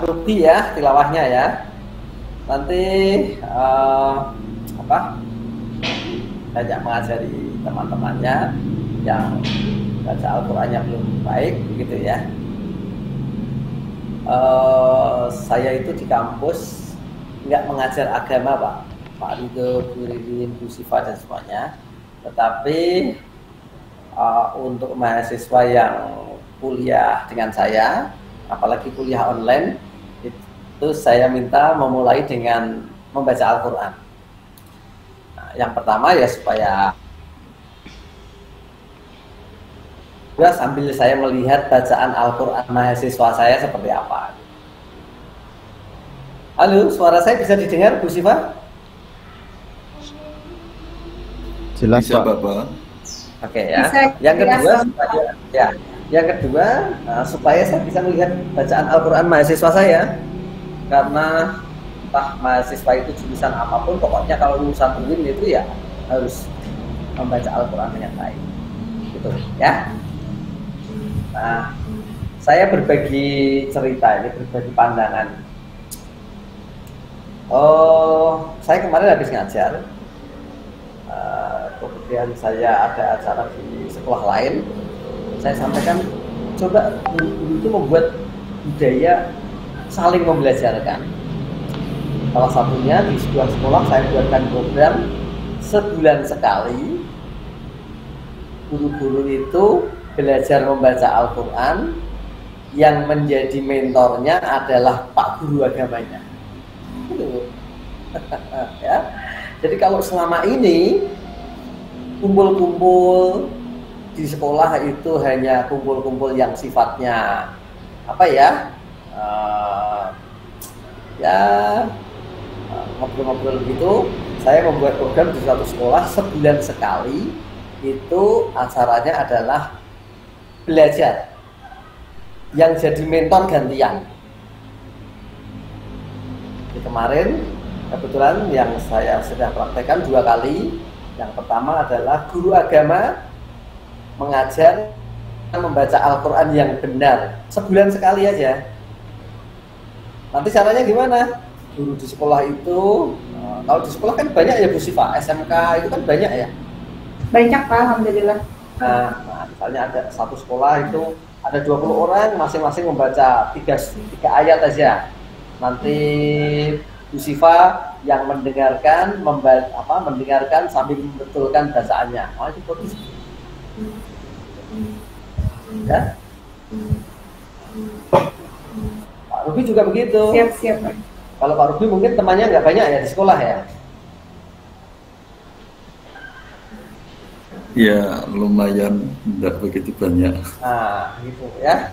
Pak Ruby ya tilawahnya ya. Nanti banyak mengajari teman-temannya yang baca Al-Qur'annya belum baik begitu ya. Saya itu di kampus nggak mengajar agama Pak Ridho Buririn, Bu Syifa dan semuanya, tetapi untuk mahasiswa yang kuliah dengan saya, apalagi kuliah online, itu saya minta memulai dengan membaca Al-Qur'an. Nah, yang pertama ya supaya sambil saya melihat bacaan Al-Qur'an mahasiswa saya seperti apa. Halo, suara saya bisa didengar Bu Syifa? Jelas bisa, Bapak. Oke ya. Bisa, yang kedua jelas, supaya, ya. Yang kedua supaya saya bisa melihat bacaan Al-Qur'an mahasiswa saya, karena entah mahasiswa itu jurusan apapun, pokoknya kalau lulusan UIN itu ya harus membaca Al-Qur'an dengan baik. Gitu ya. Nah, saya berbagi cerita ini, berbagi pandangan. Oh, saya kemarin habis ngajar, kemudian saya ada acara di sekolah lain. Saya sampaikan, coba itu membuat budaya saling membelajarkan. Salah satunya di sebuah sekolah saya buatkan program sebulan sekali, guru-guru itu belajar membaca Al-Qur'an, yang menjadi mentornya adalah Pak Guru agamanya. Ya. Jadi kalau selama ini kumpul-kumpul di sekolah itu hanya kumpul-kumpul yang sifatnya apa ya, ngobrol-ngobrol gitu, saya membuat program di suatu sekolah sebulan sekali, itu acaranya adalah belajar, yang jadi mentor gantian. Jadi kemarin kebetulan yang saya sudah praktekkan 2 kali. Yang pertama adalah guru agama mengajar membaca Al-Qur'an yang benar sebulan sekali aja. Nanti caranya gimana? Guru di sekolah itu, kalau di sekolah kan banyak ya Bu Syifa, SMK itu kan banyak ya? Banyak Pak, Alhamdulillah. Nah, misalnya ada satu sekolah itu ada 20 orang, masing-masing membaca 3 ayat aja. Nanti Bu Syifa yang mendengarkan, mendengarkan sambil membetulkan bacaannya. Oh, itu bagus. Ya? Pak Ruby juga begitu. Siap-siap. Kalau Pak Ruby mungkin temannya nggak banyak ya di sekolah ya? Ya, lumayan, tidak begitu banyak. Nah, gitu ya.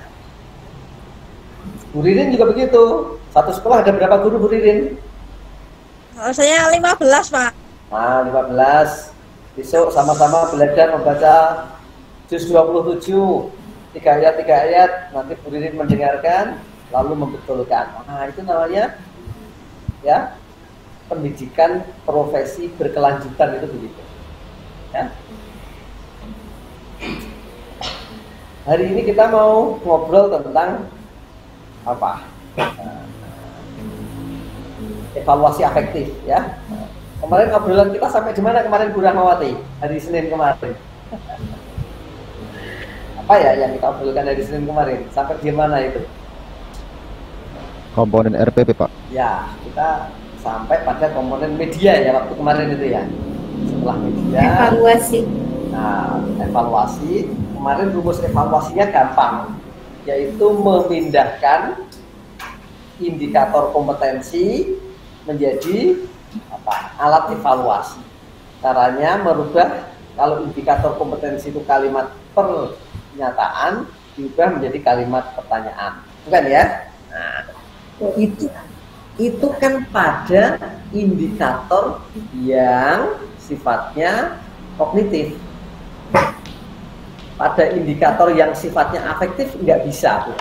Bu Ririn juga begitu. Satu sekolah ada berapa guru Bu Ririn? Saya 15, Pak. Nah, 15. Besok sama-sama belajar membaca juz 27. 3 ayat. Nanti Bu Ririn mendengarkan, lalu membetulkan. Nah, itu namanya ya pendidikan profesi berkelanjutan, itu begitu. Ya. Hari ini kita mau ngobrol tentang apa? Evaluasi afektif ya. Kemarin obrolan kita sampai di mana kemarin Bu Rahmawati? Hari Senin kemarin. Apa ya yang kita obrolkan dari Senin kemarin? Sampai di mana itu? Komponen RPP, Pak. Ya, kita sampai pada komponen media ya waktu kemarin itu ya. Setelah media evaluasi. Nah, evaluasi kemarin rumus evaluasinya gampang, yaitu memindahkan indikator kompetensi menjadi alat evaluasi. Caranya merubah, kalau indikator kompetensi itu kalimat pernyataan, diubah menjadi kalimat pertanyaan, bukan ya? Nah, itu kan pada indikator yang sifatnya kognitif. Pada indikator yang sifatnya afektif nggak bisa, Bu.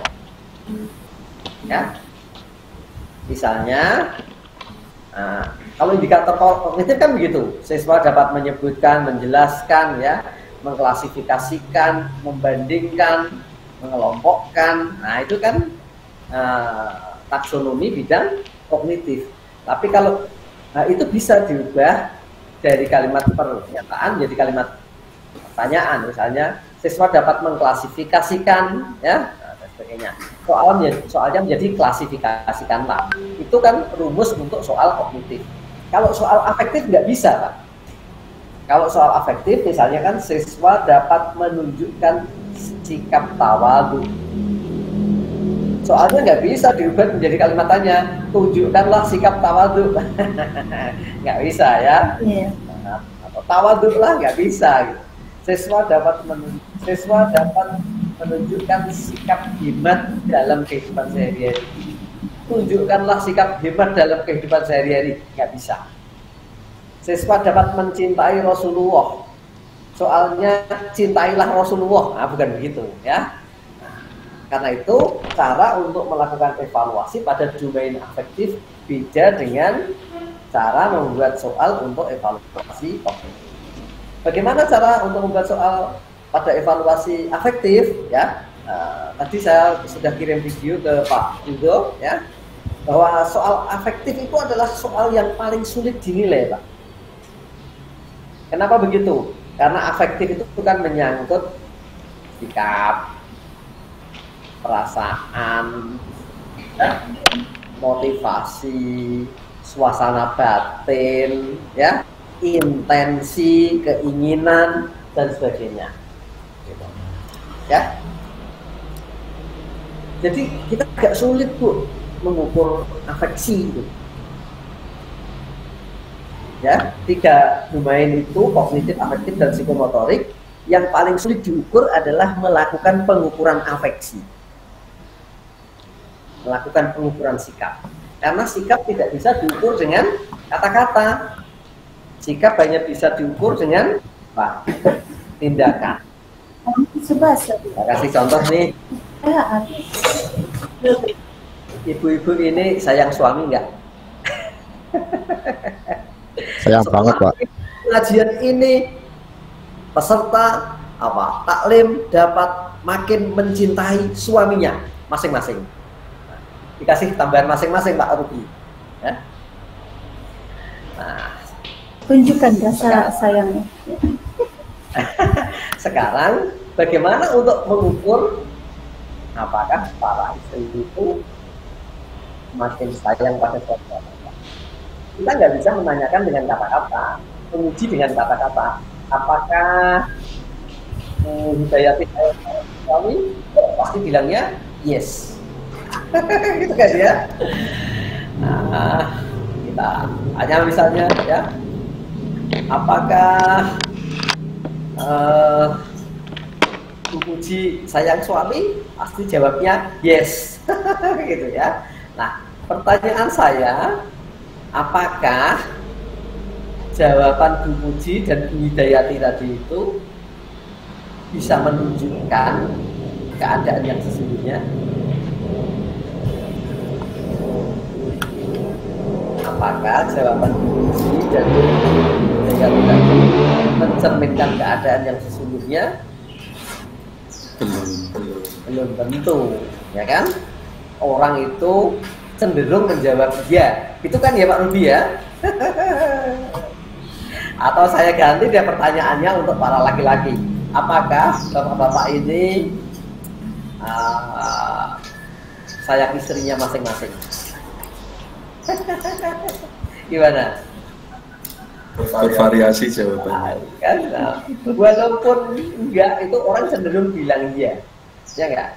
Ya, misalnya, kalau indikator kognitif kan begitu, siswa dapat menyebutkan, menjelaskan, ya, mengklasifikasikan, membandingkan, mengelompokkan. Nah, itu kan taksonomi bidang kognitif. Tapi kalau itu bisa diubah dari kalimat pernyataan jadi kalimat pertanyaan, misalnya siswa dapat mengklasifikasikan, ya, dan sebagainya. Soalnya menjadi klasifikasikanlah. Itu kan rumus untuk soal kognitif. Kalau soal afektif nggak bisa, Pak. Kalau soal afektif, misalnya kan siswa dapat menunjukkan sikap tawadhu. Soalnya nggak bisa diubah menjadi kalimat tanya, tunjukkanlah sikap tawadhu. Nggak bisa, ya. Yeah. Atau tawadhulah nggak bisa. Gitu. Siswa dapat menunjukkan sikap hemat dalam kehidupan sehari-hari. Tunjukkanlah sikap hemat dalam kehidupan sehari-hari. Nggak bisa. Siswa dapat mencintai Rasulullah. Soalnya cintailah Rasulullah. Nah, bukan begitu, ya. Nah, karena itu cara untuk melakukan evaluasi pada domain afektif beda dengan cara membuat soal untuk evaluasi kognitif. Bagaimana cara untuk membuat soal pada evaluasi afektif, ya? Tadi saya sudah kirim video ke Pak Judo, ya, bahwa soal afektif itu adalah soal yang paling sulit dinilai, Pak. Kenapa begitu? Karena afektif itu bukan menyangkut sikap, perasaan, motivasi, suasana batin, ya, intensi, keinginan, dan sebagainya, gitu. Ya, jadi kita agak sulit, Bu, mengukur afeksi itu, ya. Tiga domain itu, kognitif, afektif, dan psikomotorik, yang paling sulit diukur adalah melakukan pengukuran afeksi, melakukan pengukuran sikap, karena sikap tidak bisa diukur dengan kata-kata. Sikap hanya bisa diukur dengan tindakan. Saya kasih contoh nih. Ibu-ibu ini sayang suami nggak? Sayang banget, Pak. Pengajian ini peserta apa? Taklim dapat makin mencintai suaminya masing-masing. Nah, dikasih tambahan masing-masing, Pak Ruby. Ya? Nah, tunjukkan rasa sayangnya. Sekarang bagaimana untuk mengukur apakah para istri itu makin sayang pada suaminya? Kita nggak bisa menanyakan dengan kata-kata, menguji dengan kata-kata. Apakah Hidayati suami? Pasti bilangnya yes. Gitu kan, ya? Nah, kita hanya misalnya, ya, apakah Bu Puji sayang suami? Pasti jawabnya yes. Gitu, ya. Nah, pertanyaan saya, apakah jawaban Bu Puji dan Bu Hidayati tadi itu bisa menunjukkan keadaan yang sesungguhnya? Apakah jawaban Bu Puji dan Bu Hidayati mencerminkan keadaan yang sesungguhnya? Belum tentu, ya kan? Orang itu cenderung menjawab ya, itu kan, ya, Pak Ruby, ya. Atau saya ganti dia pertanyaannya untuk para laki-laki. Apakah bapak-bapak ini sayang istrinya masing-masing? Gimana? Bervariasi jawabannya. Kan, nah, walaupun enggak, itu orang cenderung bilang iya, ya enggak.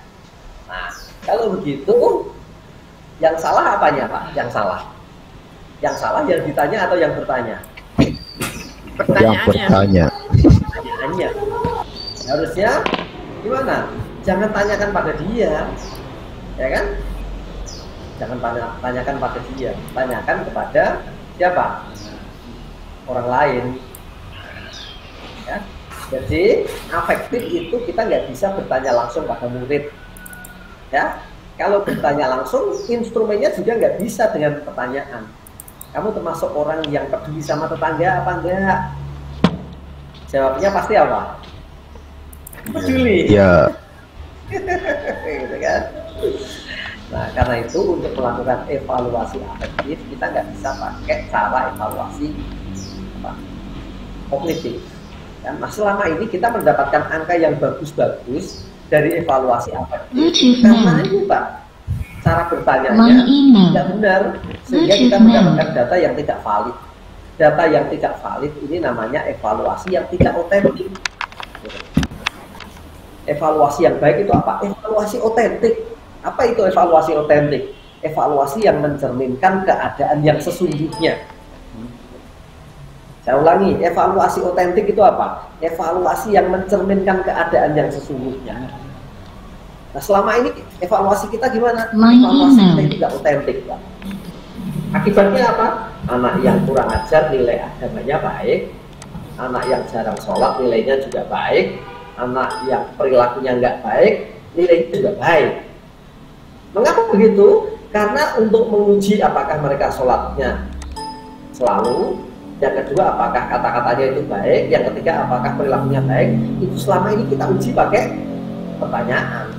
Nah, kalau begitu, yang salah apanya, Pak? Yang salah? Yang salah yang ditanya atau yang bertanya? Yang bertanya. Pertanyaannya. Harusnya gimana? Jangan tanyakan pada dia, ya kan? Jangan tanyakan pada dia, tanyakan kepada siapa? Orang lain, ya. Jadi afektif itu kita nggak bisa bertanya langsung pada murid, ya. Kalau bertanya langsung, instrumennya juga nggak bisa dengan pertanyaan. Kamu termasuk orang yang peduli sama tetangga apa enggak? Jawabnya pasti apa? Peduli, ya. Gitu, kan? Nah, karena itu untuk melakukan evaluasi afektif kita nggak bisa pakai cara evaluasi kognitif. Dan selama ini kita mendapatkan angka yang bagus-bagus dari evaluasi afektif. Karena ini Pak, cara bertanyanya tidak benar, sehingga kita mendapatkan data yang tidak valid. Data yang tidak valid ini namanya evaluasi yang tidak otentik. Evaluasi yang baik itu apa? Evaluasi otentik. Apa itu evaluasi otentik? Evaluasi yang mencerminkan keadaan yang sesungguhnya. Saya ulangi, evaluasi otentik itu apa? Evaluasi yang mencerminkan keadaan yang sesungguhnya. Nah, selama ini evaluasi kita gimana? Evaluasi kita tidak otentik, Pak. Akibatnya apa? Anak yang kurang ajar nilai agamanya baik, anak yang jarang sholat nilainya juga baik, anak yang perilakunya nggak baik nilainya juga baik. Mengapa begitu? Karena untuk menguji apakah mereka sholatnya selalu, yang kedua apakah kata-katanya itu baik, yang ketiga apakah perilakunya baik, itu selama ini kita uji pakai pertanyaan.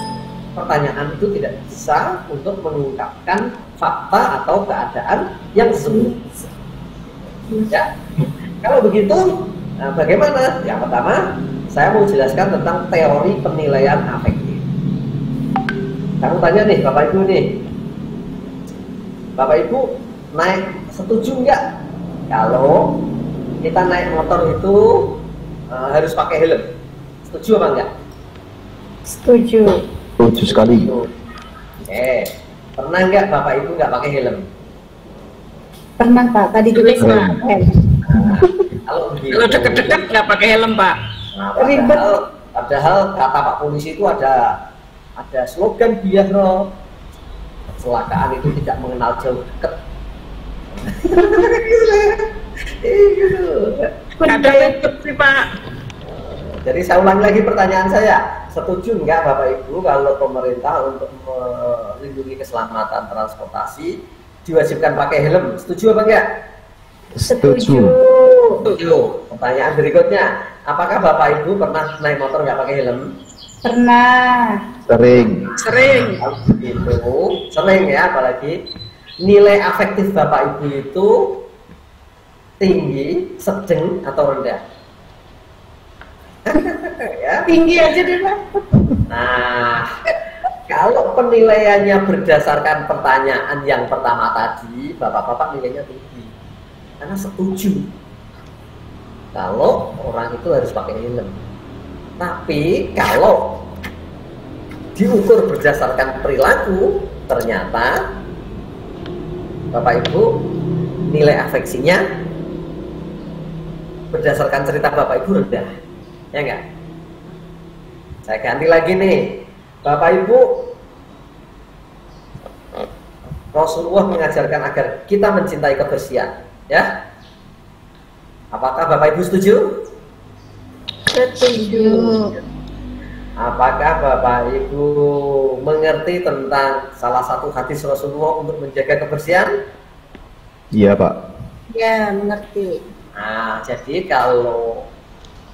Pertanyaan itu tidak bisa untuk mengungkapkan fakta atau keadaan yang semu. Ya, kalau begitu, nah bagaimana? Yang pertama, saya mau jelaskan tentang teori penilaian afektif. Kamu tanya nih, Bapak Ibu nih, Bapak Ibu naik setuju nggak kalau kita naik motor itu harus pakai helm? Setuju apa enggak? Setuju. Setuju sekali. Pernah nggak Bapak Ibu nggak pakai helm? Pernah Pak, tadi juga pernah. Kalau deket-deket nggak pakai helm Pak. Nah, padahal kata Pak Polisi itu ada slogan Bu Yahro, kecelakaan itu tidak mengenal jauh dekat. Ada tetep sih Pak. Jadi saya ulangi lagi pertanyaan saya, setuju nggak Bapak Ibu kalau pemerintah untuk melindungi keselamatan transportasi diwajibkan pakai helm? Setuju apa enggak? Setuju. Setuju. Pertanyaan berikutnya, apakah Bapak Ibu pernah naik motor nggak pakai helm? Pernah. Sering. Itu sering ya, apalagi nilai afektif Bapak Ibu itu tinggi, sedang atau rendah? Ya. Tinggi aja deh Pak. Nah, kalau penilaiannya berdasarkan pertanyaan yang pertama tadi, Bapak-Bapak nilainya tinggi karena setuju kalau orang itu harus pakai helm. Tapi kalau diukur berdasarkan perilaku, ternyata Bapak Ibu nilai afeksinya berdasarkan cerita Bapak Ibu rendah. Ya enggak? Saya ganti lagi nih, Bapak Ibu, Rasulullah mengajarkan agar kita mencintai kebersihan, ya? Apakah Bapak Ibu setuju? Setuju. Apakah Bapak Ibu mengerti tentang salah satu hadis Rasulullah untuk menjaga kebersihan? Iya Pak. Ya, mengerti. Nah, jadi kalau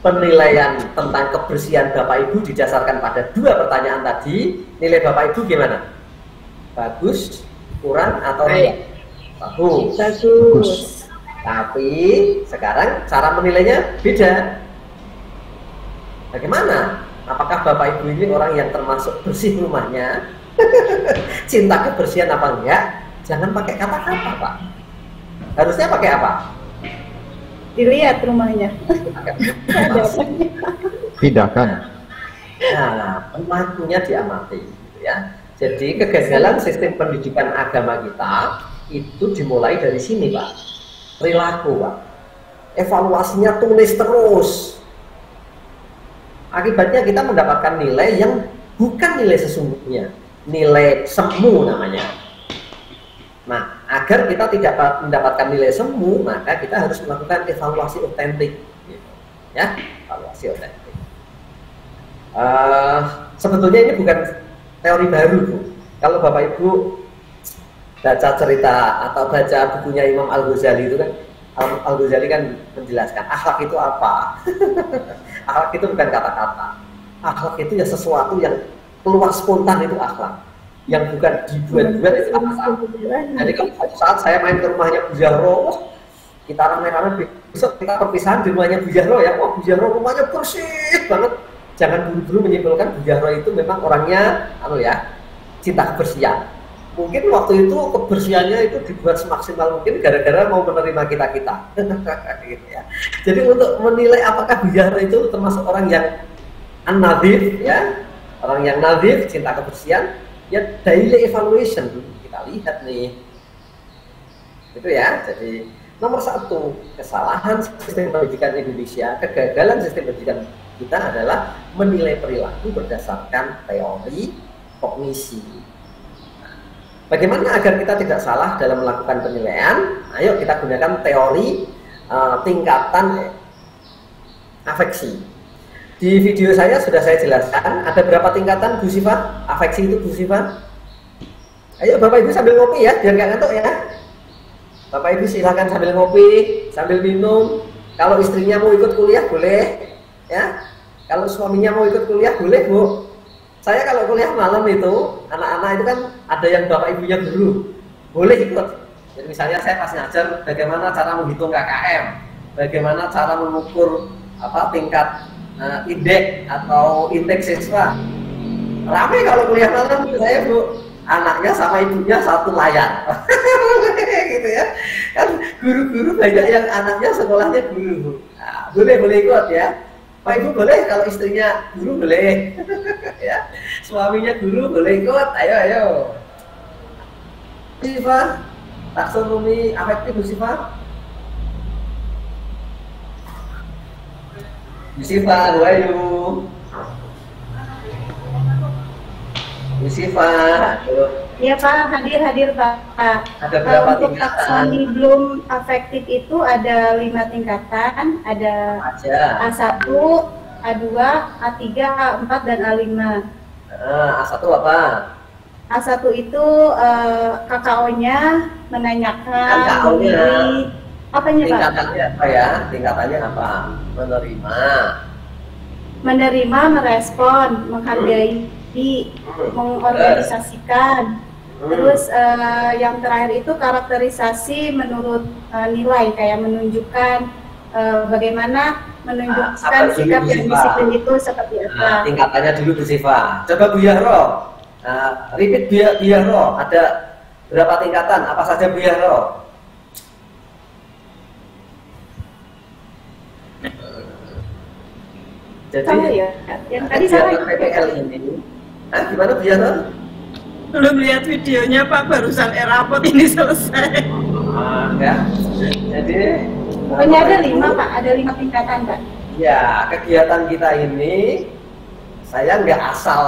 penilaian tentang kebersihan Bapak Ibu didasarkan pada dua pertanyaan tadi, nilai Bapak Ibu gimana? Bagus, kurang, atau rendah? Bagus. Bagus. Tapi sekarang cara menilainya beda. Bagaimana? Apakah Bapak Ibu ini orang yang termasuk bersih rumahnya? Cinta kebersihan apa enggak? Jangan pakai kata-kata Pak. Harusnya pakai apa? Dilihat rumahnya. Tidak kan? Nah, pelakunya diamati, gitu ya. Jadi kegagalan sistem pendidikan agama kita itu dimulai dari sini, Pak. Perilaku, Pak. Evaluasinya tulis terus. Akibatnya kita mendapatkan nilai yang bukan nilai sesungguhnya, nilai semu namanya. Nah, agar kita tidak mendapatkan nilai semu, maka kita harus melakukan evaluasi otentik, gitu. Ya, evaluasi otentik. Sebetulnya ini bukan teori baru, Bu. Kalau Bapak Ibu baca cerita atau baca bukunya Imam Al-Ghazali itu kan, Al-Ghazali kan menjelaskan akhlak itu apa. Akhlak itu bukan kata-kata. Akhlak itu ya sesuatu yang keluar spontan, itu akhlak. yang bukan dibuat-buat itu apa saja. Jadi kalau suatu saat saya main ke rumahnya Bu Yahro, oh, kita ramai-ramai besok kita perpisahan di rumahnya Bu Yahro ya, oh Bu Yahro rumahnya bersih banget. Jangan buru-buru menyimpulkan Bu Yahro itu memang orangnya anu ya, cinta kebersihan. Mungkin waktu itu kebersihannya itu dibuat semaksimal mungkin gara-gara mau menerima kita-kita. Gitu ya. Jadi untuk menilai apakah Bu Yahro itu termasuk orang yang an-nadhif ya, orang yang nadhif, cinta kebersihan, ya daily evaluation kita lihat nih, gitu ya. Jadi nomor satu kesalahan sistem pendidikan Indonesia, kegagalan sistem pendidikan kita adalah menilai perilaku berdasarkan teori kognisi. Nah, bagaimana agar kita tidak salah dalam melakukan penilaian? Ayo kita gunakan teori tingkatan afeksi. Di video saya sudah saya jelaskan ada berapa tingkatan Bu Syifa, afeksi itu Bu Syifa. Ayo Bapak Ibu sambil ngopi ya, biar nggak ngantuk ya. Bapak Ibu silahkan sambil ngopi, sambil minum. Kalau istrinya mau ikut kuliah boleh, ya. Kalau suaminya mau ikut kuliah boleh Bu. Saya kalau kuliah malam itu, anak-anak itu kan ada yang Bapak Ibunya dulu, boleh ikut. Jadi misalnya saya pas ngajar bagaimana cara menghitung KKM, bagaimana cara mengukur apa tingkat indeks atau indeks siswa. Rame kalau kuliah malam saya Bu, anaknya sama ibunya satu layar. Gitu ya. Kan guru-guru banyak yang anaknya sekolahnya guru. Nah, boleh ikut ya. Pak Ibu boleh kalau istrinya guru boleh. Ya. Suaminya guru boleh ikut. Ayo. Syifa, taksonomi afektif Bu Syifa. Bu Syifa, aduh. Bu Syifa, aduh. Iya Pak, hadir Pak. Ada berapa tingkatan? Untuk taksoni belum afektif itu ada 5 tingkatan. Ada A1, A2, A3, A4, dan A5. A1 apa? A1 itu KKO-nya menanyakan, memilih. Apanya, tingkatannya Pak? Apa ya? Tingkatannya apa? Menerima, merespon, menghargai, mengorganisasikan. Terus yang terakhir itu karakterisasi menurut nilai, kayak menunjukkan bagaimana menunjukkan sikap yang disiplin itu seperti apa. Nah, tingkatannya dulu Bu Syifa. Coba Bu Yahro, repeat Bu Yahro. Ada berapa tingkatan? Apa saja Bu Yahro? Jadi sama ya, yang tadi salah PPL ini. Nah, gimana Bu Yahro? Belum lihat videonya Pak, barusan rapot ini selesai. Ya. Jadi pokoknya ada 5 Pak, ada 5 tingkatan Pak. Ya, kegiatan kita ini saya nggak asal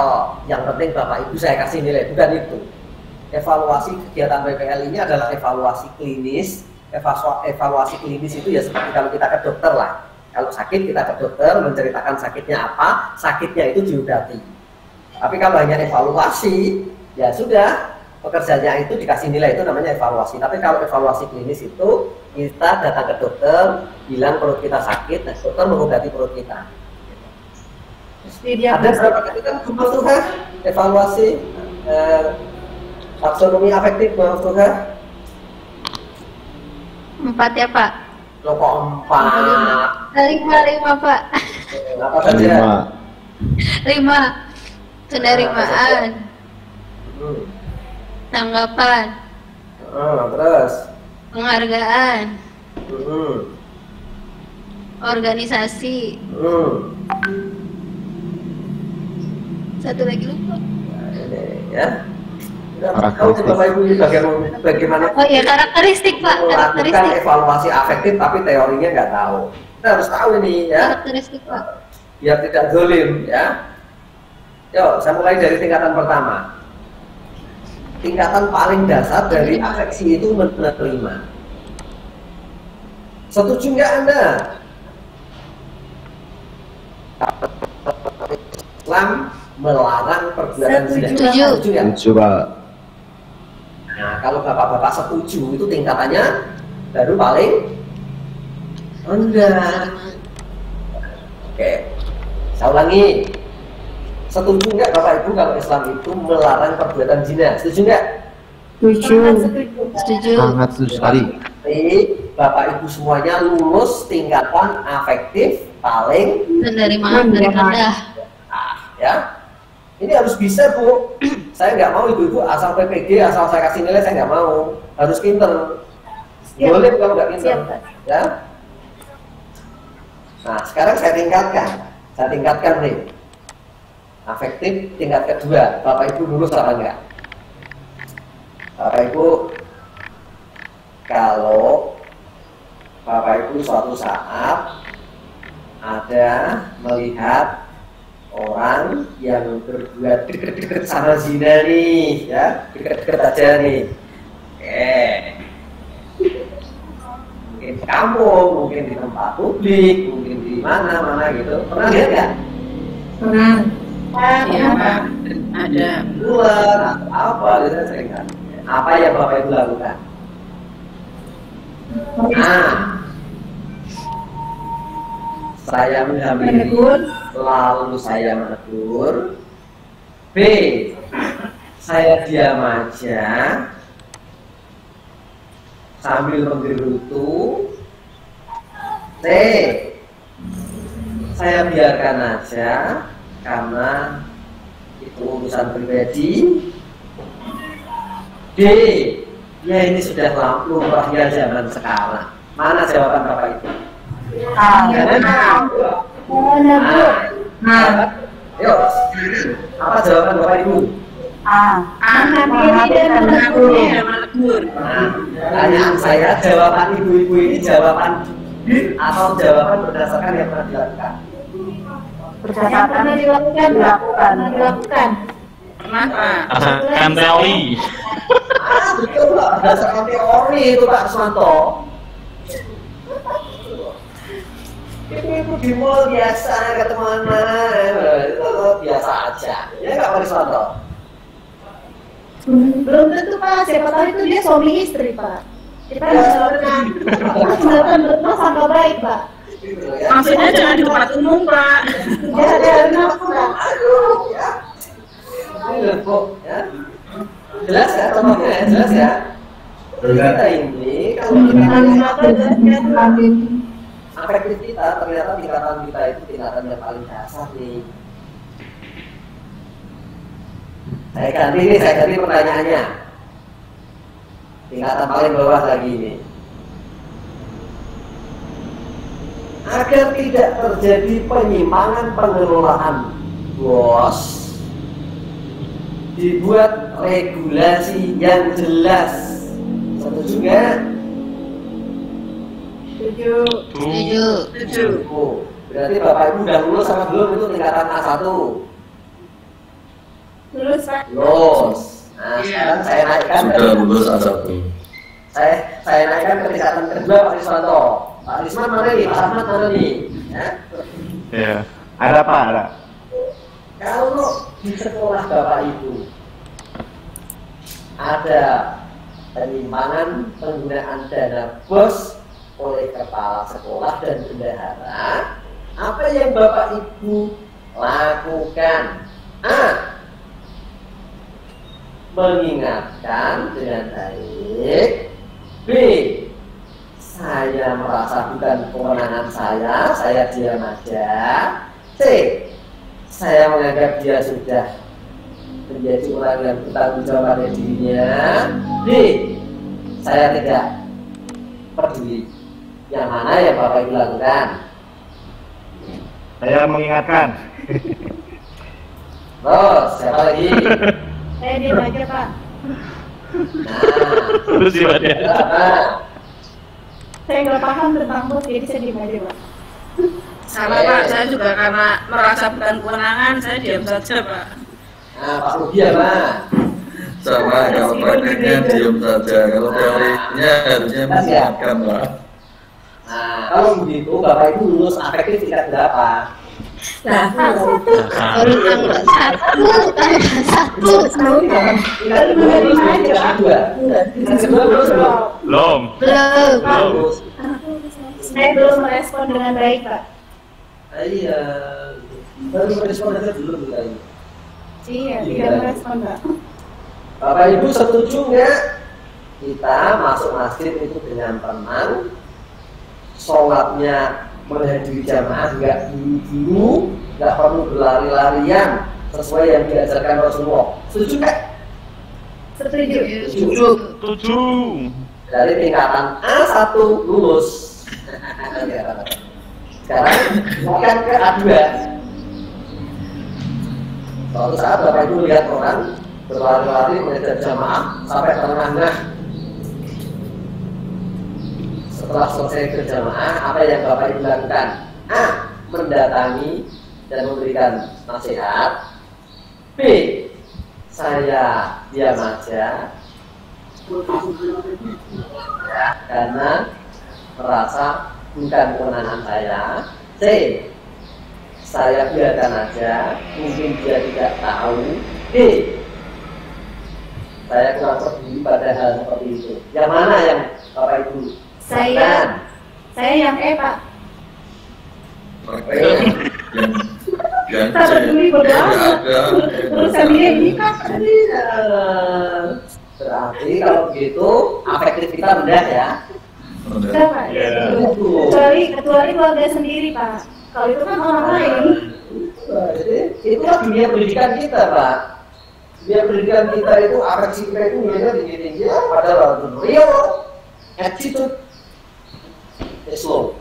yang penting Bapak Ibu saya kasih nilai, bukan itu. Evaluasi kegiatan PPL ini adalah evaluasi klinis. Evaluasi klinis itu ya seperti kalau kita ke dokter lah. Kalau sakit kita ke dokter, menceritakan sakitnya apa, sakitnya itu diobati. Tapi kalau hanya evaluasi, ya sudah, pekerjaannya itu dikasih nilai, itu namanya evaluasi. Tapi kalau evaluasi klinis itu, kita datang ke dokter, bilang perut kita sakit, dan dokter mengobati perut kita. Ada berapa kali kan Bapak Tuhan, evaluasi, taksonomi afektif Bapak Tuhan? 4 ya Pak. Loh kok 4? 5 Pak. Apa saja? 5 penerimaan, tanggapan, terus penghargaan, organisasi, satu lagi lupa ya. Kau Bapak Ibu bagaimana? Oh ya, karakteristik Pak. Melakukan evaluasi afektif tapi teorinya nggak tahu. Kita harus tahu ini ya. Karakteristik Pak. Biar tidak zalim ya. Yuk, saya mulai dari tingkatan pertama. Tingkatan paling dasar dari afeksi itu menerima. Setuju nggak Anda? Islam melarang perbuatan zina. Setuju Pak. Nah, kalau Bapak-Bapak setuju, itu tingkatannya baru paling rendah. Oke, saya ulangi. Setuju nggak Bapak Ibu kalau Islam itu melarang perbuatan zina? Setuju nggak? Setuju. Setuju. Sangat setuju sekali. Bapak Ibu semuanya lulus tingkatan afektif paling penerimaan dari rendah. Ya. Ini harus bisa, Bu. Saya nggak mau ibu-ibu asal PPG, asal saya kasih nilai, saya nggak mau. Harus pinter. Boleh kalau nggak pinter. Ya. Nah, sekarang saya tingkatkan. Saya tingkatkan nih. Afektif tingkat kedua. Bapak Ibu lulus apa enggak? Bapak Ibu, kalau Bapak Ibu suatu saat ada melihat orang yang berbuat deket-deket sama zina nih, ya, deket-deket aja nih. Mungkin di kampung, mungkin di tempat publik, mungkin di mana-mana gitu. Pernah lihat nggak? Pernah. Ya, Pak. Ada luar atau apa gitu sering kan? Apa yang Bapak Ibu lakukan? Nah, saya menghampiri, lalu saya menegur. B, saya diam aja sambil menggerutu. C, saya biarkan aja karena itu urusan pribadi. D, ya ini sudah lumrahnya zaman sekarang. Mana jawaban Bapak Ibu? Yuk, apa jawaban Bapak Ibu? Tanyaan saya, jawaban ibu-ibu ini jawaban B atau jawaban berdasarkan yang pernah dilakukan? Berdasarkan yang dilakukan, dilakukan. Berdasarkan teori. Betul Pak, berdasarkan teori itu Pak Suwanto. Itu di mall biasa ketemu anak, itu biasa aja. Ya nggak Pak Suwanto? Belum tentu Pak, siapa tahu itu dia suami istri Pak. Kita nggak pernah sangka baik Pak. Maksudnya jangan di tempat umum Pak. Ya, jangan Pak. Aduh, ya. Jelas ya, contohnya ya, jelas ya. Ternyata ini, kalau kita melihat afektif kita, ternyata tingkatan kita itu tingkatan yang paling dasar nih. Saya ganti pertanyaannya. Tingkatan paling bawah lagi ini. Agar tidak terjadi penyimpangan pengelolaan BOS, dibuat regulasi yang jelas. Setuju nggak? Setuju. Berarti Bapak Ibu udah lulus sama belum itu tingkatan A1? Lulus Pak. Lulus. Nah sekarang saya naikkan. Sudah lulus A1. Saya naikkan ke tingkatan kedua Pak Rizmanto. Pak Rizman mana nih? Pak Ahmad mana nih? Ya. Ada Pak, ada. Kalau di sekolah Bapak Ibu ada penyimpangan penggunaan dana BOS oleh kepala sekolah dan bendahara, apa yang Bapak Ibu lakukan? A, mengingatkan dengan baik. B, saya merasa bukan kewenangan saya diam aja. C, saya menganggap dia sudah menjadi orang yang bertanggung jawab pada dirinya. D, saya tidak peduli. Yang mana yang Bapak Ibu lakukan? Saya mengingatkan. Siapa lagi? Saya diam aja Pak. Terus diam aja. Saya nggak paham tentang bos, jadi saya diam aja Pak. Salah Pak, saya juga karena merasa bukan kewenangan, saya diam saja Pak. Nah, Pak Ruby ya Pak. Sama, kalau prakteknya diam saja, kalau teorinya harusnya mengingatkan Pak. Nah, kalau begitu Bapak Ibu lulus afektif tingkat berapa? Belum. Saya belum merespon dengan baik Pak. Iya, baru merespon dengan belum. Iya, tidak merespon, Mbak. Bapak Ibu setuju nggak kita masuk masjid itu dengan tenang, sholatnya menghadiri jamaah nggak buru-buru, nggak perlu berlari-larian sesuai yang diajarkan Rasulullah? Setuju nggak? Setuju. Setuju. Setuju. Dari tingkatan A1 lulus. Sekarang bukan ke A2. Suatu saat Bapak Ibu lihat orang berlari-lari mengejar jamaah sampai tengah-tengah. Setelah selesai berjamaah, apa yang Bapak Ibu lakukan? A. Mendatangi dan memberikan nasihat. B. Saya diam aja karena merasa bukan kewenangan saya. C. Saya biarkan aja, mungkin dia tidak tahu. D. Saya kurang peduli pada hal seperti itu. Yang mana yang Bapak Ibu? Saya yang E, Pak. Yang peduli berdoa terus saya ini kan. Berarti kalau begitu afektif kita rendah ya. Rendah Pak. Kecuali keluarga sendiri Pak. Kalau itu kan orang lain. Itu kan dunia pendidikan kita Pak. Dunia pendidikan kita itu afeksi kita itu biasanya tinggi-tinggi ya, padahal real attitude is low.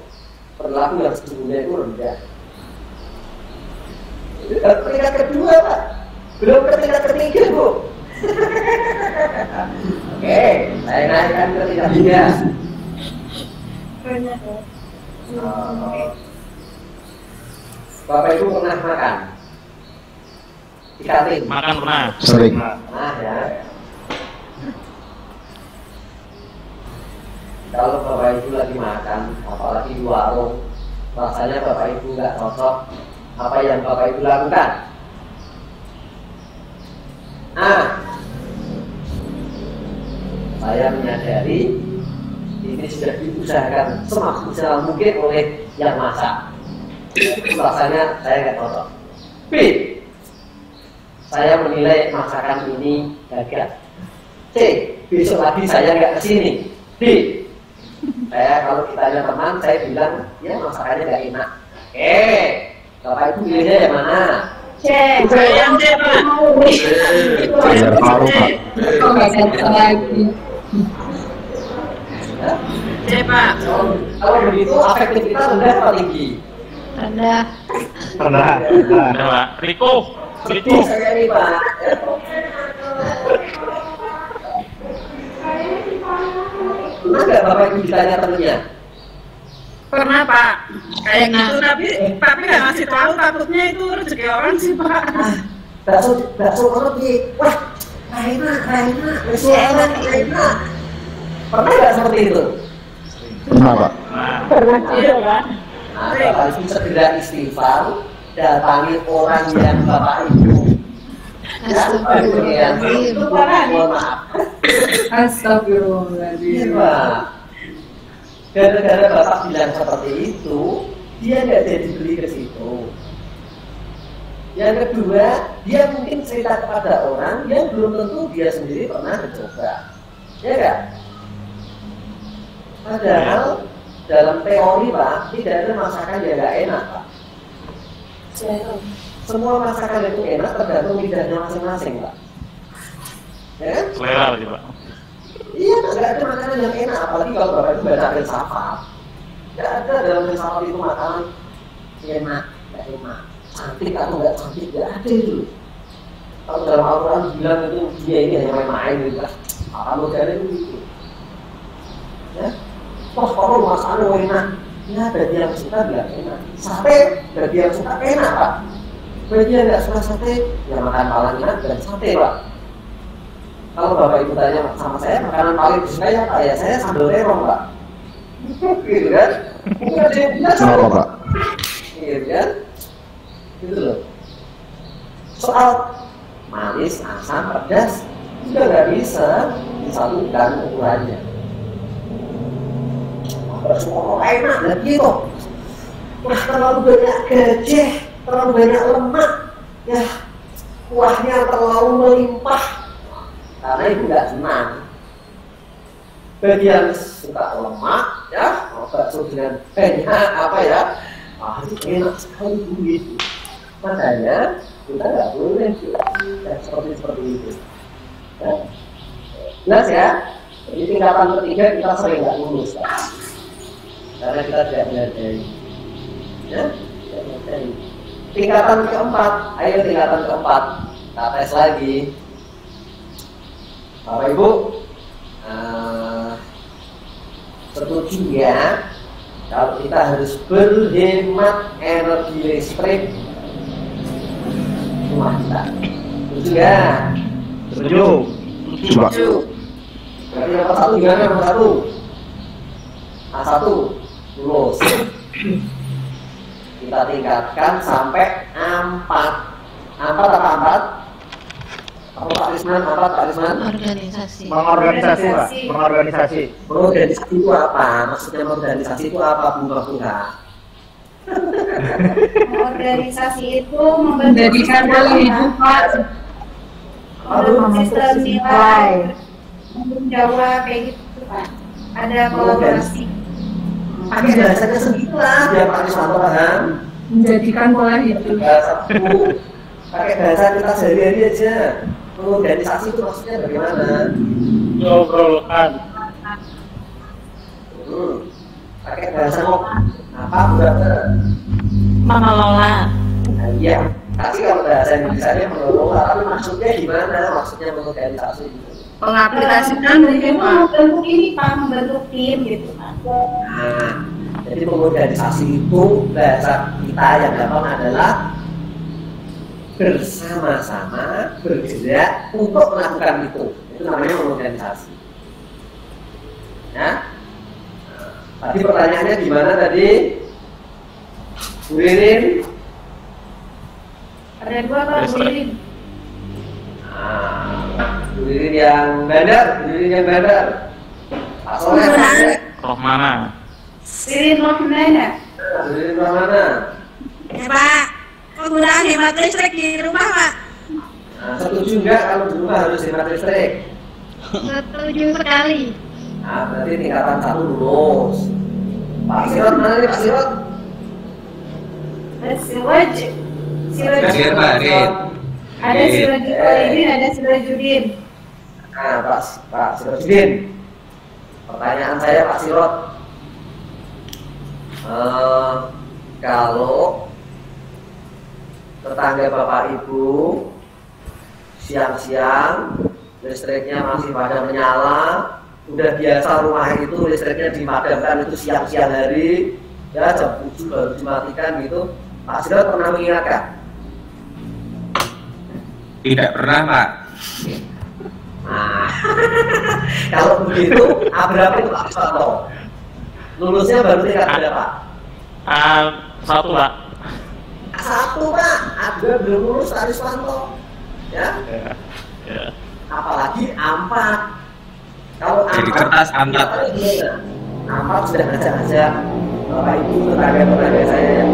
Perilaku yang sesungguhnya itu rendah. Belum ketika kedua Pak, belum ketika ketiga Bu. Oke, saya naikkan ketika tiga. Bapak Ibu pernah makan? Di kantin? Makan pernah. Sering. Nah ya. Kalau Bapak Ibu lagi makan, apalagi di warung, rasanya Bapak Ibu nggak cocok. Apa yang Bapak Ibu lakukan? A. Saya menyadari ini sudah diusahakan semaksimal mungkin oleh yang masak. Rasanya saya nggak cocok. B. Saya menilai masakan ini gagal. C. Besok lagi saya nggak kesini. D. Saya kalau ditanya teman, saya bilang ya masakannya nggak enak. E. Bapak Ibu pilihnya yang mana? C. Yang C, Pak. Bayar paru, Pak. C, Pak. Kalau begitu, afektif kita rendah atau tinggi? Rendah. Rendah. Pak. Riko. Riko. Saya ini, Pak. Pernah nggak Bapak Ibu ditanya temennya? Pernah Pak, kayak gitu, tapi nggak ngasih tahu, takutnya itu rezeki orang sih Pak. Bakso roti, wah, enak, bakso enak. Pernah nggak seperti itu? Pernah Pak. Pernah juga Pak. Bapak Ibu segera istighfar, datangi orang yang Bapak Ibu. Astagfirullahaladzim. Itu parah nih. Astagfirullahaladzim. Gara-gara Bapak bilang seperti itu, dia nggak jadi beli ke situ. Yang kedua, dia mungkin cerita kepada orang yang belum tentu dia sendiri pernah mencoba, ya nggak? Padahal dalam teori Pak, tidak ada masakan yang nggak enak Pak. Semua masakan itu enak tergantung lidahnya masing-masing Pak. Ya kan? Selera sih Pak. Iya, nggak ada makanan yang enak, apalagi kalau Bapak itu baca filsafat. Nggak ada dalam filsafat itu makanan enak, nggak enak, cantik atau nggak cantik, nggak ada itu. Kalau dalam Al-Qur'an bilang itu dia ini hanya main-main gitu lah. Al-Ghazali itu gitu. Ya, toh kalau makanan enak, ya bagi yang suka bilang enak. Sate bagi yang suka enak Pak. Bagi yang nggak suka sate, ya makan paling enak dan sate Pak. Kalau Bapak Ibu tanya sama saya, makanan paling disukai apa ya? Saya sambal terong, Pak. Gitu kan? Bukan ada yang biasa, Pak. Gitu kan? Gitu loh. Soal manis, asam, pedas, juga nggak bisa disatukan ukurannya. Terus mau enak, nggak gitu. Terlalu banyak gajah, terlalu banyak lemak. Ya, kuahnya terlalu melimpah karena ibu nggak senang. Bagi yang suka lemak, ya, mau bakso dengan banyak apa ya, ah itu enak sekali begitu. Makanya kita nggak boleh seperti itu. Ya. Jelas ya. Jadi tingkatan ketiga kita sering nggak lulus, ya. Karena kita tidak menyadari. Ya, tidak menyadari. Tingkatan keempat, ayo tingkatan keempat, kita tes lagi. Bapak Ibu, setuju ya, kalau kita harus berhemat energi listrik rumah kita. Setuju ya? Setuju. Setuju. Berarti nomor satu gimana nomor satu? A1 lulus. Kita tingkatkan sampai A4. A4 atau A4? Apa Pak Rizman? Apa Pak Rizman? Organisasi. Mengorganisasi, Pak. Mengorganisasi. Mengorganisasi itu apa? Maksudnya mengorganisasi itu apa, Bu Rahmawati? Mengorganisasi itu memberikan kehidupan sistem nilai Jawa kayak gitu, Pak. Ada kolaborasi. Pakai bahasanya sendiri lah. Biar Pak Rizman paham. Menjadikan pola hidup. Pakai bahasa kita sehari-hari aja. Organisasi itu maksudnya bagaimana? Ngobrolkan. Pakai bahasa ngobrol. Apa benar? Mengelola. Iya. Tapi kalau bahasa Indonesia mengelola, tapi maksudnya gimana? Maksudnya mengorganisasi itu. Pengaplikasikan bagaimana membentuk ini, Pak, membentuk tim gitu, Pak. Nah, jadi mengorganisasi itu bahasa kita yang gampang adalah bersama-sama bergerak untuk melakukan itu namanya organisasi. Ya. Nah, tadi pertanyaannya gimana tadi, Bu Ririn? Ada dua Pak Bu Ririn. Bu Ririn yang bandar, Bu Ririn yang bandar. Pak Soleh, roh mana? Ririn roh mana? Ririn roh mana? Ya Pak. Penggunaan hemat listrik di rumah, Pak. Nah, setuju nggak kalau di rumah harus hemat listrik? Setuju sekali. Nah, berarti tingkatan satu lulus. Pak Sirot mana nih, Pak Sirot? Sirot. Ada Sirot Judin, ada Sirot Judin. Nah, Pak Sirot Judin. Pertanyaan saya, Pak Sirot, kalau tetangga Bapak Ibu siang-siang listriknya masih pada menyala, udah biasa rumah itu listriknya dipadamkan itu siang-siang hari, ya jam 7 baru dimatikan gitu, Pak Sioh pernah mengingatkan? Tidak pernah, Pak. Nah, kalau begitu A berapa itu Pak Sioh? Lulusnya baru tingkat berapa? A1, Pak. A1, Pak, ada belum lulus Aris Panto, ya? Ya. Apalagi A4. Kalau jadi kertas A4. A4 sudah ngajak-ngajak Bapak Ibu tetangga-tetangga saya yang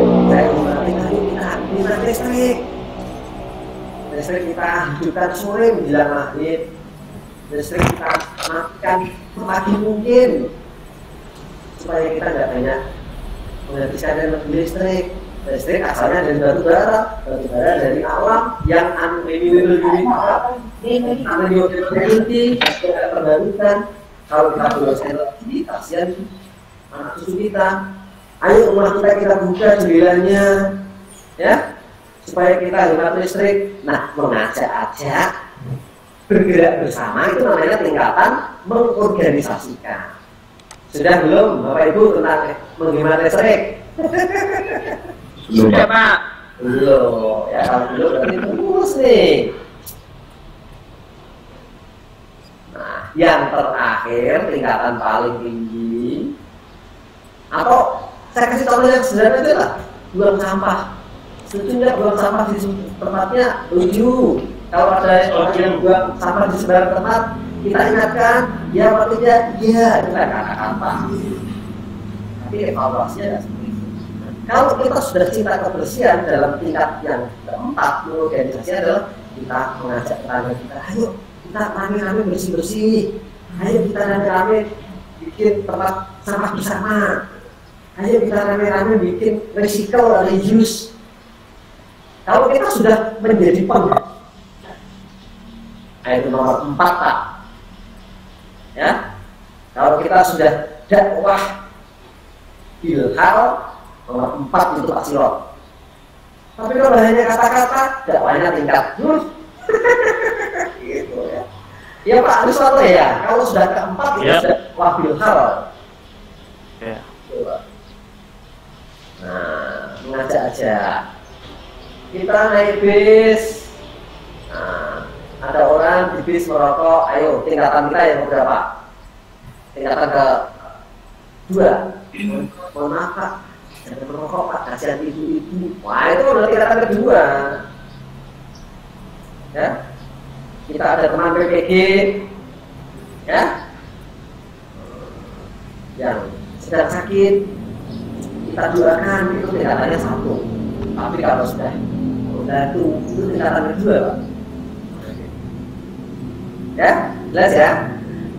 kita listrik. Listrik kita hidupkan sore menjelang maghrib. Listrik kita matikan sepagi mungkin supaya kita nggak banyak menghabiskan energi listrik. Listrik asalnya dari batu bara dari alam yang unrenewable energy tidak terbarukan. Kalau kita boros energi, kasihan anak cucu kita. Ayo rumah kita buka jendelanya, ya, supaya kita hemat listrik. Nah, mengajak-ajak bergerak bersama itu namanya tingkatan mengorganisasikan. Sudah belum, Bapak Ibu, tentang menghemat listrik? Sudah, Pak. Belum, ya kalau belum berarti terus nih. Nah, yang terakhir tingkatan paling tinggi, atau saya kasih contoh yang sederhana aja lah, buang sampah. Setuju nggak buang sampah di tempatnya? Setuju. Kalau ada orang yang buang sampah di sembarang tempat, kita ingatkan, ya atau tidak, ya kita katakan Pak. Tapi evaluasinya kalau kita sudah cinta kebersihan dalam tingkat yang keempat, organisasi adalah kita mengajak tetangga kita, ayo kita rame-rame bersih-bersih, ayo kita rame-rame bikin tempat sampah bersama, ayo kita rame-rame bikin recycle, reuse. Kalau kita sudah menjadi penggerak, ayat nomor 4 Pak. Ya, kalau kita sudah dakwah bilhal nomor 4 itu Pak Sioh. Tapi kalau hanya kata-kata, dakwahnya tingkat gitu ya. Ya Pak, harus satu ya. Kalau sudah keempat itu sudah dakwah bilhal. Ya. Nah, mengajak aja. Kita naik bis. Nah, ada orang di bis merokok, ayo tingkatan kita yang berapa? Tingkatan ke-2. Mohon maaf Pak, jangan merokok Pak, kasihan ibu-ibu. Wah, itu udah tingkatan ke-2. Ya, kita ada teman PPG, ya, yang sedang sakit, kita doakan itu tingkatannya 1. Tapi kalau sudah tuh itu tingkatan kedua Pak. Ya, jelas ya.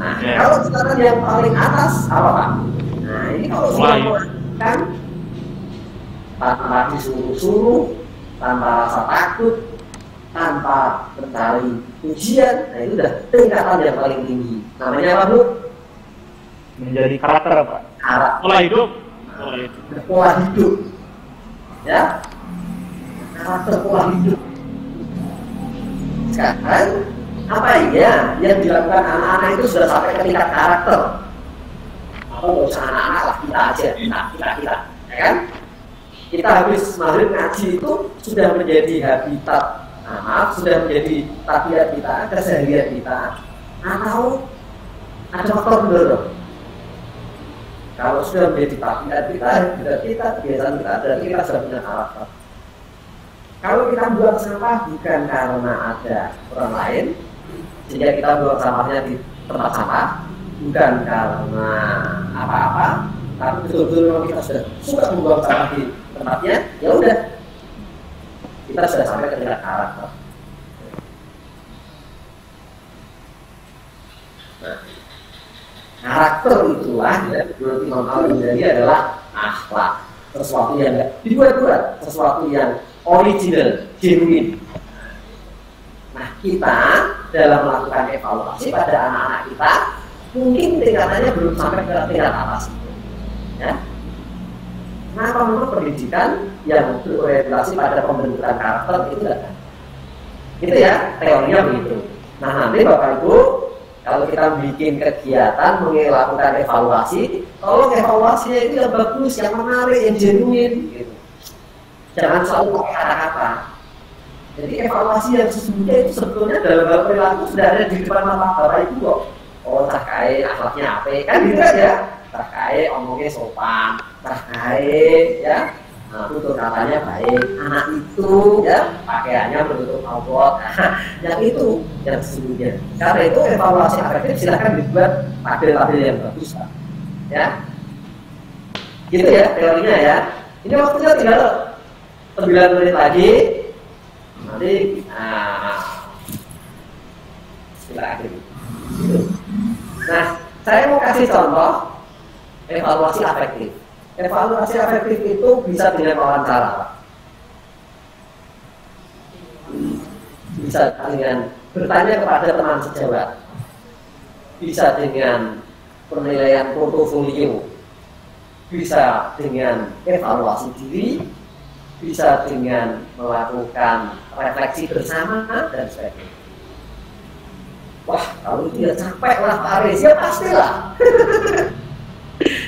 Nah, kalau tingkatan yang paling atas apa Pak? Nah, ini kalau sudah melakukan tanpa disuruh-suruh, tanpa rasa takut, tanpa mencari ujian, nah itu udah tingkatan yang paling tinggi. Namanya apa Bu? Menjadi karakter Pak. Pola hidup. Pola hidup. Ya. Karakter pola hidup. Sekarang apa ya yang dilakukan anak-anak itu sudah sampai ke tingkat karakter. Apa nggak usah anak-anak lah, kita aja, kita, ya kan? Kita habis maghrib ngaji itu sudah menjadi habitat, sudah menjadi tabiat kita, keseharian kita. Atau ada faktor pendorong. Kalau sudah menjadi tabiat kita, kebiasaan kita, dan kita sudah punya karakter. Kalau kita buang sampah bukan karena ada orang lain, sehingga kita buang sampahnya di tempat sampah, bukan karena apa-apa, tapi betul-betul memang kita sudah suka membuang sampah di tempatnya, ya udah, kita sudah sampai ke tingkat karakter. Nah, karakter itulah, dan menurut Imam Al-Ghazali adalah akhlak, sesuatu yang dibuat-buat, sesuatu yang original, genuine. Nah, kita dalam melakukan evaluasi pada anak-anak kita, mungkin tingkatannya belum sampai ke tingkat atas itu. Ya. Kenapa menurut pendidikan yang berorientasi pada pembentukan karakter itu tidak ada? Gitu ya, teorinya begitu. Nah, nanti Bapak Ibu, kalau kita bikin kegiatan melakukan evaluasi, tolong evaluasinya itu yang bagus, yang menarik, yang genuine. Gitu. Jangan selalu pakai kata-kata. Jadi evaluasi yang sesungguhnya itu sebetulnya dalam hal perilaku sudah ada di depan mata Bapak Ibu kok. Oh, cah kae akhlaknya apa? Kan gitu aja. Cah kae omongnya sopan, cah kae ya, tutur katanya baik. Anak itu ya pakaiannya menutup aurat. Yang itu yang sesungguhnya. Karena itu evaluasi efektif silahkan dibuat tabel-tabel yang bagus Pak. Ya, gitu ya teorinya ya. Ini waktunya tinggal 9 menit lagi, nanti kita akhiri. Nah, saya mau kasih contoh evaluasi afektif. Evaluasi afektif itu bisa dengan wawancara, bisa dengan bertanya kepada teman sejawat, bisa dengan penilaian portofolio, bisa dengan evaluasi diri, bisa dengan melakukan refleksi bersama dan sebagainya. Wah, kalau dia capek lah Pak Aris, ya pastilah.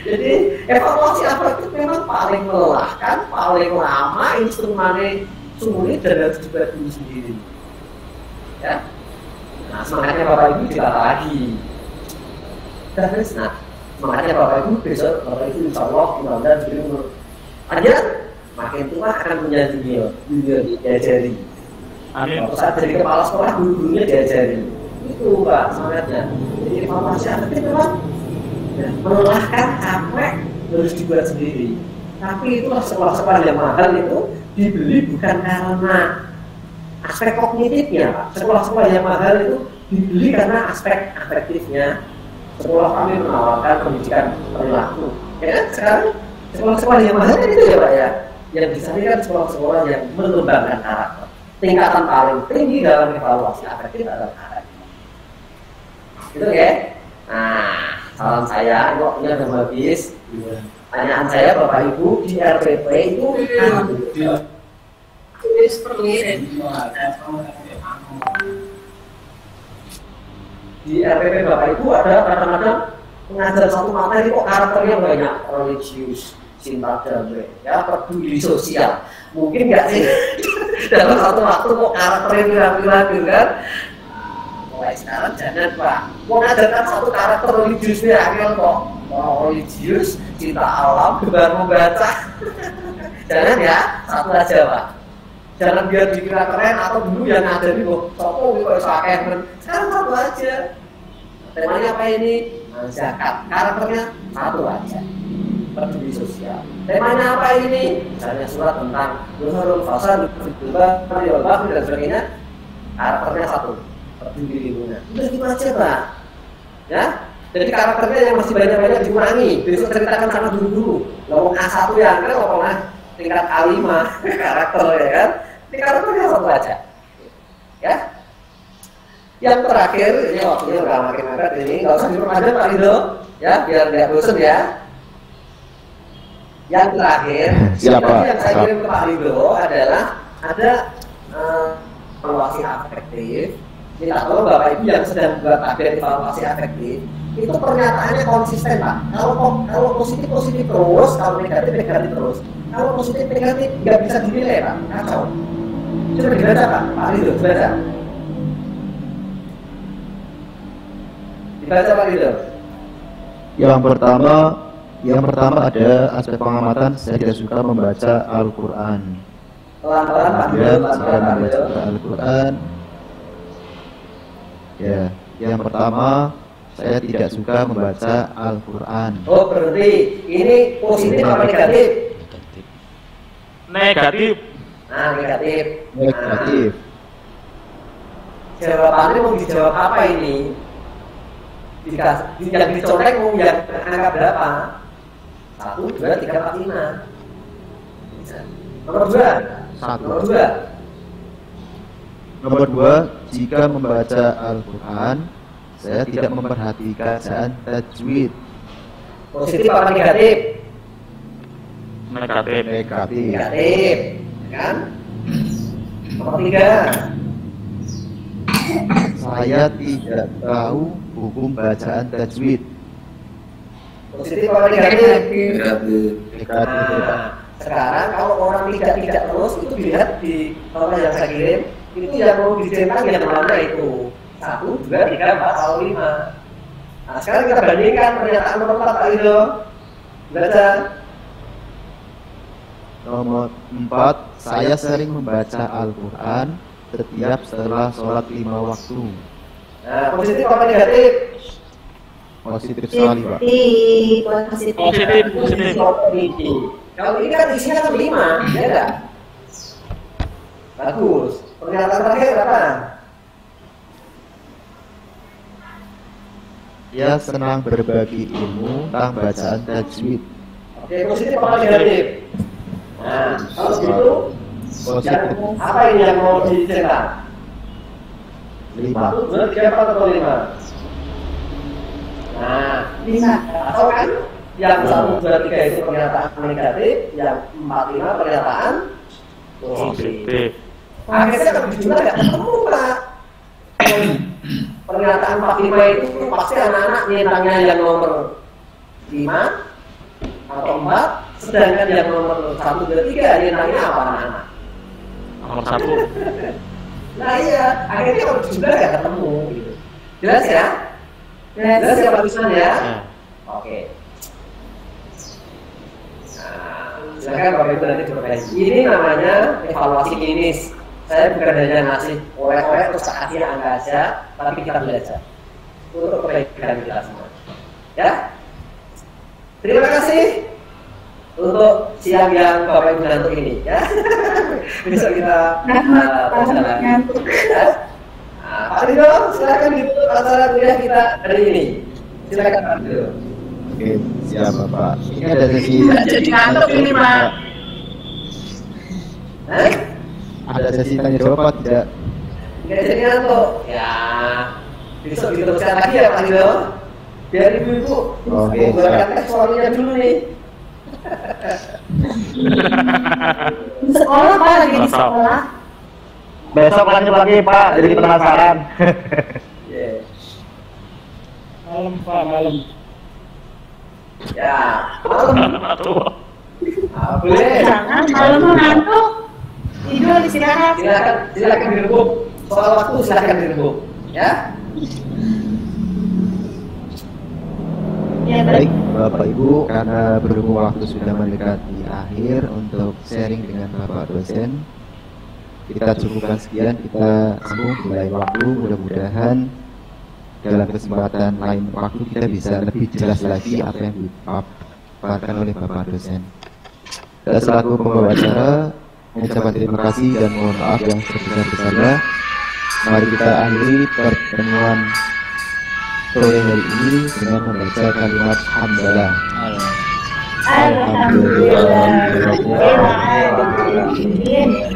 Jadi evaluasi afektif memang paling melelahkan, paling lama, instrumennya sulit dan harus dibuat diri sendiri. Ya, nah semangatnya Bapak Ibu dilatih lagi. Terus, nah semangatnya Bapak Ibu besok Bapak Ibu Insya Allah mudah-mudahan diberi umur panjang. Makin tua akan punya junior diajari. Waktu saat jadi kepala sekolah dulu-dulunya diajari. Itu Pak semangatnya. Jadi evaluasi afektif memang melelahkan, capek, harus dibuat sendiri. Tapi itulah sekolah-sekolah yang mahal itu dibeli bukan karena aspek kognitifnya, Pak. Sekolah-sekolah yang mahal itu dibeli karena aspek afektifnya. Sekolah kami menawarkan pendidikan perilaku. Ya, sekarang sekolah-sekolah yang mahal kan itu ya, Pak ya. Yang disampaikan sekolah-sekolah yang mengembangkan karakter. Tingkatan paling tinggi dalam evaluasi afektif adalah karakter. Gitu ya. Nah, salam saya, waktunya udah habis. Tanyaan saya, Bapak Ibu, di RPP itu tulis perluin di RPP Bapak Ibu ada kadang-kadang mengajar satu materi kok karakternya banyak, religius, cinta damai, ya, peduli sosial. Mungkin nggak sih dalam satu waktu kok karakternya kira-kira gitu kan? Mulai sekarang jangan, Pak. Mau ngajarkan satu karakter religiusnya akhirnya kok religius, cinta alam, baru membaca. Jangan ya, satu aja, Pak. Jangan biar dikira keren atau dulu yang ngajarin loh, sopo kok iso akeh. Sekarang satu aja. Temanya apa ini? Zakat. Karakternya satu aja. Peduli sosial. Temanya apa ini? Misalnya surat tentang Zuhurul Fasad, Fitbah, Riyobah, dan sebagainya. Karakternya satu. Peduli lingkungan. Udah gitu aja, Pak. Ya? Jadi karakternya yang masih banyak-banyak dikurangi. Besok ceritakan sama dulu-dulu. Lawang A1 ya, karena lawang tingkat A5 karakter ya kan. Ini karakternya satu aja. Ya. Yang terakhir, ini waktunya udah makin mepet ini. Gak usah diperpanjang Pak Ridho, ya biar nggak bosan ya. Yang terakhir, yang saya kirim ke Pak Ridho adalah ada evaluasi afektif. Minta tolong Bapak Ibu yang sedang buat tabel evaluasi afektif itu pernyataannya konsisten, Pak. Kalau positif positif terus, kalau negatif negatif terus. Kalau positif negatif nggak bisa dinilai, Pak. Kacau. Coba dibaca, Pak. Pak Ridho, dibaca. Dibaca, Pak Ridho. Yang pertama ada aspek pengamatan. Saya tidak suka membaca Al-Qur'an. Pelan-pelan, Pak Ridho. Membaca Al-Qur'an. Ya, yang pertama saya tidak suka membaca Al-Qur'an. Oh, berarti ini positif atau negatif? Negatif. Nah, negatif. Negatif. Nah, jawabannya mau dijawab apa ini? Yang dicolek mau yang angka berapa? 1, 2, 3, 4, 5. Nomor 2. 1. Nomor 2. Nomor 2, jika membaca Al-Qur'an, saya tidak memperhatikan bacaan tajwid. Positif apa negatif? Negatif. Negatif. Negatif, kan? Nomor 3. Saya tidak tahu hukum bacaan tajwid. Positif apa negatif? Negatif. Negatif. Nah, sekarang kalau orang tidak terus itu dilihat di nomor yang saya kirim. Itu yang mau dicetak yang mana itu 1, 2, 3, 4, 5. Nah, sekarang kita bandingkan pernyataan nomor 4, Pak Ridho. Baca. Nomor 4, saya sering membaca Al-Qur'an setiap setelah sholat 5 waktu. Nah, positif apa negatif? Positif sekali, Pak. Positif. Kalau ini kan isinya kan 5, ya enggak? Bagus. Pernyataan terakhir apa? Dia senang berbagi ilmu tentang bacaan tajwid. Oke, positif apa negatif? Nah, kalau begitu positif. Apa ini yang mau dicetak? 5. Benar 3, 4, atau 5? Nah, 5. Atau kan yang 1, 2, 3 itu pernyataan negatif, yang 4, 5 pernyataan positif. Akhirnya kalau dijumlah nggak ketemu, Pak. Pernyataan 4, 5 itu pasti anak-anak nyentangnya yang nomor 5 atau 4, sedangkan yang nomor 1, 2, 3 nyentangnya apa anak-anak? Nomor 1. Nah iya, akhirnya kalau dijumlah nggak ketemu, gitu. Jelas ya? Jelas ya Pak Rizman ya? Oke. Nah, silakan Bapak Ibu nanti diperbaiki. Ini namanya evaluasi klinis. Saya bukan hanya ngasih oleh-oleh terus kasih angka aja, tapi kita belajar untuk kebaikan kita semua. Ya, terima kasih untuk untuk siang yang Bapak Ibu ngantuk ini ya. Besok kita laksanakan. Pak Ridho, silakan ditutup acara kuliah kita hari ini. Silakan Pak Ridho. Oke, siap Bapak. Ini ada sesi. Jadi ngantuk ini Pak. Ada sesi tanya jawab Pak tidak? Nggak jadi ngantuk. Ya, besok diteruskan lagi ya Pak Ridho. Biar ibu-ibu. Oke. Berangkat suaminya dulu nih. Sekolah Pak, lagi di sekolah. Besok lanjut lagi Pak, jadi penasaran. Yeah. Malam Pak, malam. Ya, malam. Boleh. Jangan malam ngantuk. Tidur istirahat. Silakan, silakan dirembuk. Soal waktu silakan dirembuk, ya. Ya, baik Bapak Ibu, karena berhubung waktu sudah mendekati akhir untuk sharing dengan Bapak dosen, kita cukupkan sekian, kita sambung di lain waktu. Mudah-mudahan dalam kesempatan lain waktu kita bisa lebih jelas lagi apa yang dipaparkan oleh Bapak dosen. Saya selaku pembawa acara mengucapkan terima kasih dan mohon maaf yang sebesar-besarnya. Mari kita akhiri pertemuan sore hari ini dengan membaca kalimat hamdalah. Alhamdulillah.